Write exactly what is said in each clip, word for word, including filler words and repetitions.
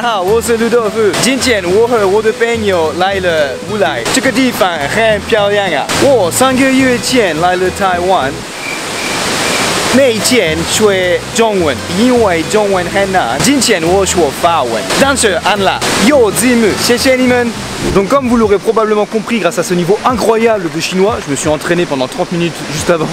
大家好，我是陆豆腐。今天我和我的朋友来了乌来，这个地方很漂亮啊。我三个月前来了台湾，那天学中文，因为中文很难。今天我学法文，但是安了有字幕，谢谢你们。Donc comme vous l'aurez probablement compris grâce à ce niveau incroyable de chinois, je me suis entraîné pendant trente minutes juste avant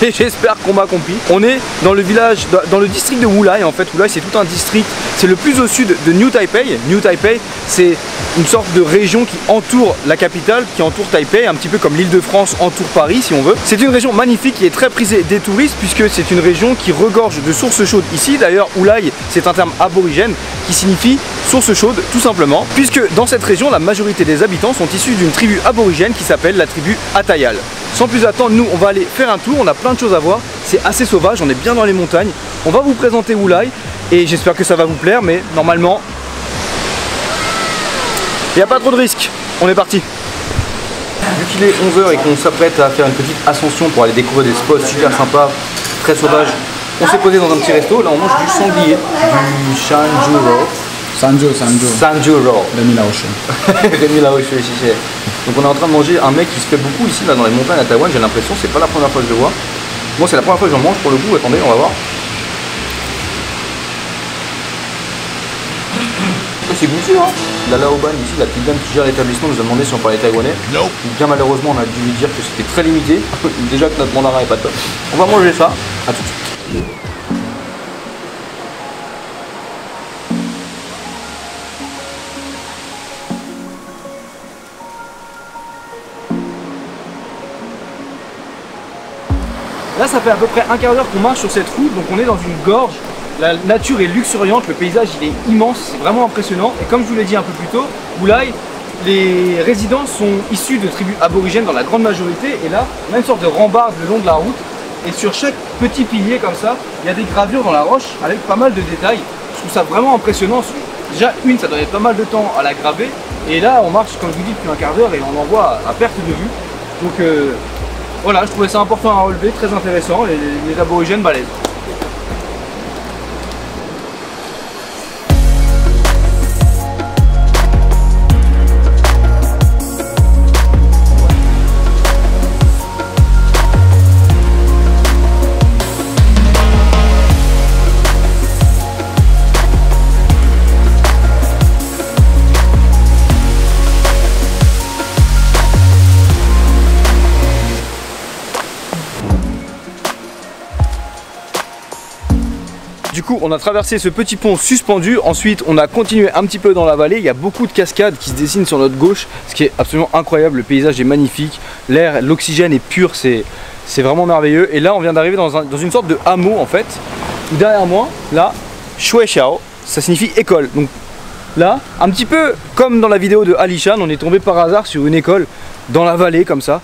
et j'espère qu'on m'a compris. On est dans le village, dans le district de Wulai. En fait, Wulai c'est tout un district, c'est le plus au sud de New Taipei. New Taipei c'est une sorte de région qui entoure la capitale, qui entoure Taipei, un petit peu comme l'île de France entoure Paris si on veut. C'est une région magnifique qui est très prisée des touristes puisque c'est une région qui regorge de sources chaudes ici. D'ailleurs Wulai c'est un terme aborigène qui signifie source chaude tout simplement, puisque dans cette région la majorité des habitants sont issus d'une tribu aborigène qui s'appelle la tribu Atayal. Sans plus attendre, nous on va aller faire un tour, on a plein de choses à voir, c'est assez sauvage, on est bien dans les montagnes, on va vous présenter Wulai et j'espère que ça va vous plaire, mais normalement il n'y a pas trop de risques. On est parti. Vu qu'il est onze heures et qu'on s'apprête à faire une petite ascension pour aller découvrir des spots super sympas, très sauvages, on s'est posé dans un petit resto, là on mange du sanglier, du shanjuro. Sanjo, Sanjo. Sanjo Roll. Remy Laoche. Remy Laoche, oui, c'est ça. Donc on est en train de manger un mec qui se fait beaucoup ici, là dans les montagnes à Taïwan, j'ai l'impression, c'est pas la première fois que je le vois. Moi c'est la première fois que j'en mange pour le coup, attendez, on va voir. C'est goûtu hein. La Laoban ici, la petite dame qui gère l'établissement, nous a demandé si on parlait taïwanais. Non. Bien malheureusement on a dû lui dire que c'était très limité. Déjà que notre mandarin est pas top. On va manger ça, à tout de suite. Là ça fait à peu près un quart d'heure qu'on marche sur cette route, donc on est dans une gorge, la nature est luxuriante, le paysage il est immense, c'est vraiment impressionnant. Et comme je vous l'ai dit un peu plus tôt, Wulai, les résidents sont issus de tribus aborigènes dans la grande majorité, et là on a une sorte de rambarde le long de la route, et sur chaque petit pilier comme ça, il y a des gravures dans la roche avec pas mal de détails. Je trouve ça vraiment impressionnant, déjà une ça donnait pas mal de temps à la graver, et là on marche comme je vous dis depuis un quart d'heure et on en voit à perte de vue. Donc euh, voilà, je trouvais ça important à relever, très intéressant, les, les aborigènes balèzes. Du coup on a traversé ce petit pont suspendu, ensuite on a continué un petit peu dans la vallée, il y a beaucoup de cascades qui se dessinent sur notre gauche, ce qui est absolument incroyable, le paysage est magnifique, l'air, l'oxygène est pur, c'est vraiment merveilleux. Et là on vient d'arriver dans, un, dans une sorte de hameau en fait, derrière moi, là, Shueshao, ça signifie école. Donc là, un petit peu comme dans la vidéo de Alishan, on est tombé par hasard sur une école dans la vallée comme ça.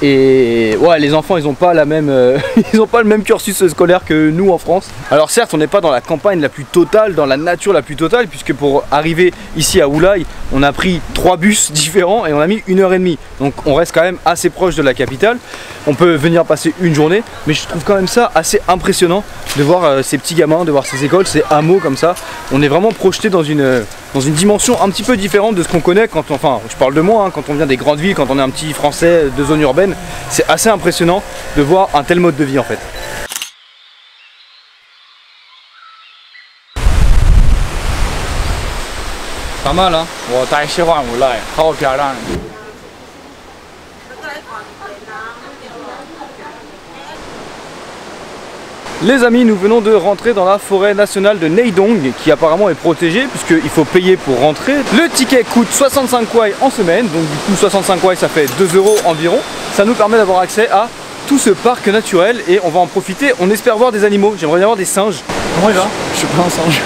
Et ouais, les enfants ils n'ont pas la même euh, ils ont pas le même cursus scolaire que nous en France. Alors certes on n'est pas dans la campagne la plus totale, dans la nature la plus totale, puisque pour arriver ici à Wulai on a pris trois bus différents et on a mis une heure et demie. Donc on reste quand même assez proche de la capitale. On peut venir passer une journée, mais je trouve quand même ça assez impressionnant de voir euh, ces petits gamins, de voir ces écoles, ces hameaux comme ça. On est vraiment projeté dans une euh, dans une dimension un petit peu différente de ce qu'on connaît quand on, enfin je parle de moi hein, quand on vient des grandes villes, quand on est un petit français de zone urbaine. C'est assez impressionnant de voir un tel mode de vie en fait. Pas mal hein. Les amis, nous venons de rentrer dans la forêt nationale de Neidong, qui apparemment est protégée puisqu'il faut payer pour rentrer. Le ticket coûte soixante-cinq wai en semaine, donc du coup soixante-cinq wai ça fait deux euros environ. Ça nous permet d'avoir accès à tout ce parc naturel et on va en profiter. On espère voir des animaux, j'aimerais bien voir des singes. Comment il va? Je suis pas un singe.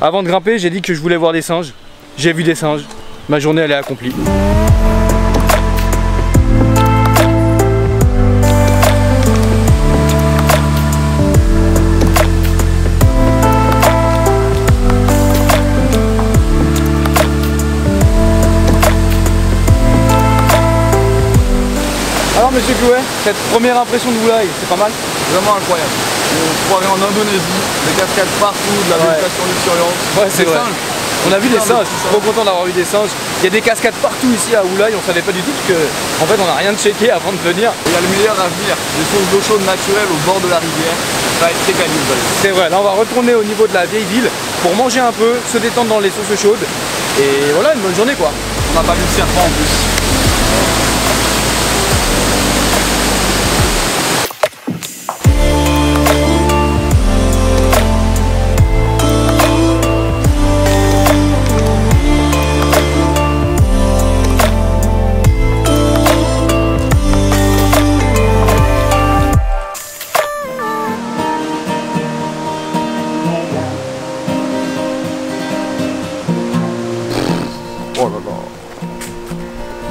Avant de grimper, j'ai dit que je voulais voir des singes. J'ai vu des singes. Ma journée, elle est accomplie. Alors monsieur Clouet, cette première impression de Wulai, c'est pas mal? Vraiment incroyable. On croirait en Indonésie, des cascades partout, de la végétation luxuriante. Ouais, c'est vrai. On a vu des singes, je suis trop content d'avoir vu des singes. Il y a des cascades partout ici à Wulai, on savait pas du tout que, en fait, on n'a rien checké avant de venir. Il y a le milliard à venir, des sources d'eau chaude naturelles au bord de la rivière. Ça va être très calme. C'est vrai, là on va retourner au niveau de la vieille ville pour manger un peu, se détendre dans les sources chaudes. Et voilà, une bonne journée quoi. On n'a pas vu de serpent en plus.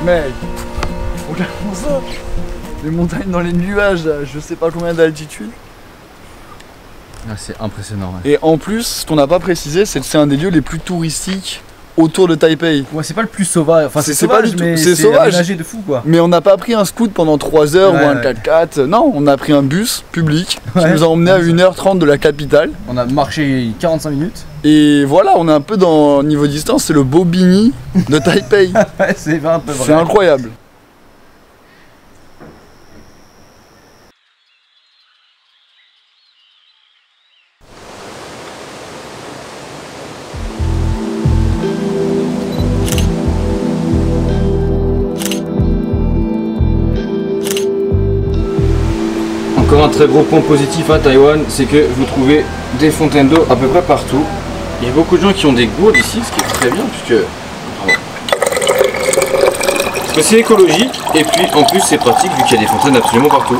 Mec, regarde-moi ça. Les montagnes dans les nuages, je sais pas combien d'altitude. Ah, c'est impressionnant. Ouais. Et en plus, ce qu'on n'a pas précisé, c'est que c'est un des lieux les plus touristiques autour de Taipei. Ouais, c'est pas le plus sauvage. Enfin, c'est sauvage, mais c'est aménagé de fou, quoi. Mais on n'a pas pris un scoot pendant trois heures ouais, ou un quatre quatre. Ouais. Non, on a pris un bus public qui ouais. nous a emmené à une heure trente de la capitale. On a marché quarante-cinq minutes. Et voilà, on est un peu dans niveau distance, c'est le Bobigny de Taipei. Ouais, c'est un peu vrai. C'est incroyable. Encore un très gros point positif à Taïwan, c'est que vous trouvez des fontaines d'eau à peu près partout. Il y a beaucoup de gens qui ont des gourdes ici, ce qui est très bien puisque oh. c'est écologique et puis en plus c'est pratique vu qu'il y a des fontaines absolument partout.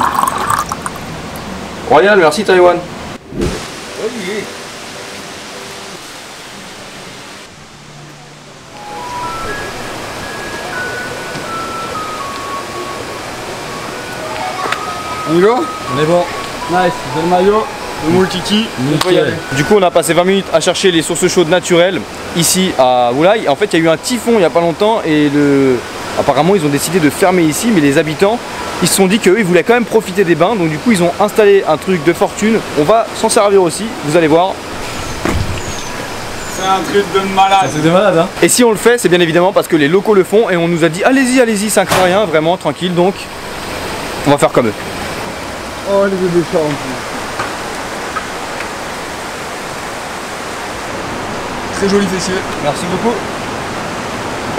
Royal, merci Taïwan. Oui. On y va? On est bon. Nice, j'ai le maillot, le multiki, on peut y aller. Du coup, on a passé vingt minutes à chercher les sources chaudes naturelles ici à Wulai. En fait, il y a eu un typhon il n'y a pas longtemps et le... apparemment, ils ont décidé de fermer ici, mais les habitants, ils se sont dit qu'eux, ils voulaient quand même profiter des bains. Donc du coup, ils ont installé un truc de fortune. On va s'en servir aussi, vous allez voir. C'est un truc de malade. C'est de malade, hein. Et si on le fait, c'est bien évidemment parce que les locaux le font et on nous a dit allez-y, allez-y, ça ne craint rien, vraiment, tranquille. Donc, on va faire comme eux. Oh les bébés chats en plus. Très joli fessier. Merci beaucoup.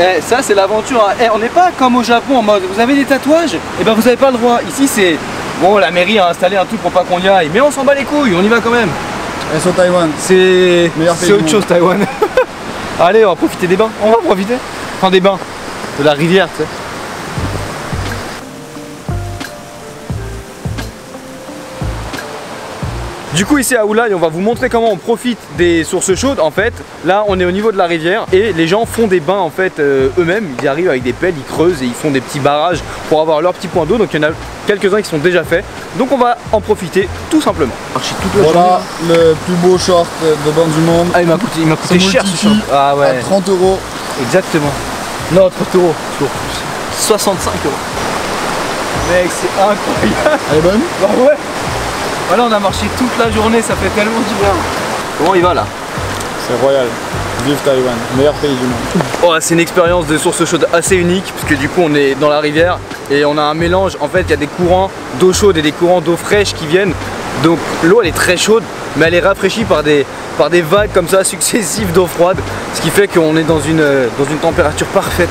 Eh, ça c'est l'aventure. Hein. Eh, on n'est pas comme au Japon en mode vous avez des tatouages? Eh ben vous n'avez pas le droit. Ici c'est bon, la mairie a installé un truc pour pas qu'on y aille. Mais on s'en bat les couilles, on y va quand même. Elles sont Taïwan. C'est autre chose Taïwan. Allez, on va profiter des bains. On va profiter. Enfin des bains. De la rivière, tu sais. Du coup ici à Wulai, on va vous montrer comment on profite des sources chaudes en fait. Là on est au niveau de la rivière et les gens font des bains en fait euh, eux-mêmes. Ils arrivent avec des pelles, ils creusent et ils font des petits barrages pour avoir leur petit point d'eau. Donc il y en a quelques-uns qui sont déjà faits. Donc on va en profiter tout simplement. Voilà le plus beau short de bain du monde. Ah il m'a coûté, il m'a coûté cher ce short. Ah ouais. À trente euros. Exactement. Non trente euros. soixante-cinq euros. Mec c'est incroyable. Elle est bonne ? Bah ouais. Voilà, on a marché toute la journée, ça fait tellement du bien. Comment il va là? C'est royal. Vive Taïwan, meilleur pays du monde. Oh, c'est une expérience de source chaude assez unique, parce que du coup on est dans la rivière et on a un mélange. En fait, il y a des courants d'eau chaude et des courants d'eau fraîche qui viennent. Donc l'eau elle est très chaude, mais elle est rafraîchie par des, par des vagues comme ça successives d'eau froide, ce qui fait qu'on est dans une, dans une température parfaite.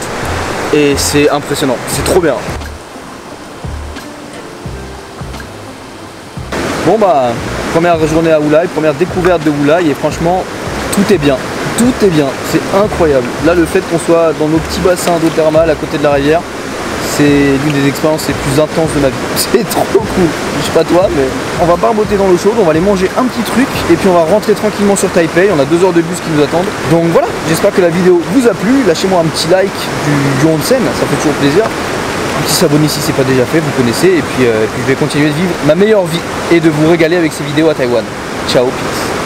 Et c'est impressionnant, c'est trop bien. Bon bah, première journée à Wulai, première découverte de Wulai et franchement, tout est bien, tout est bien, c'est incroyable. Là, le fait qu'on soit dans nos petits bassins d'eau thermale à côté de la rivière, c'est l'une des expériences les plus intenses de ma vie. C'est trop cool. Je sais pas toi, mais on va barboter dans l'eau chaude, on va aller manger un petit truc et puis on va rentrer tranquillement sur Taipei. On a deux heures de bus qui nous attendent. Donc voilà, j'espère que la vidéo vous a plu. Lâchez-moi un petit like du, du onsen, ça fait toujours plaisir. Un petit s'abonner si c'est pas déjà fait, vous connaissez. Et puis, euh, et puis je vais continuer de vivre ma meilleure vie et de vous régaler avec ces vidéos à Taïwan. Ciao, peace.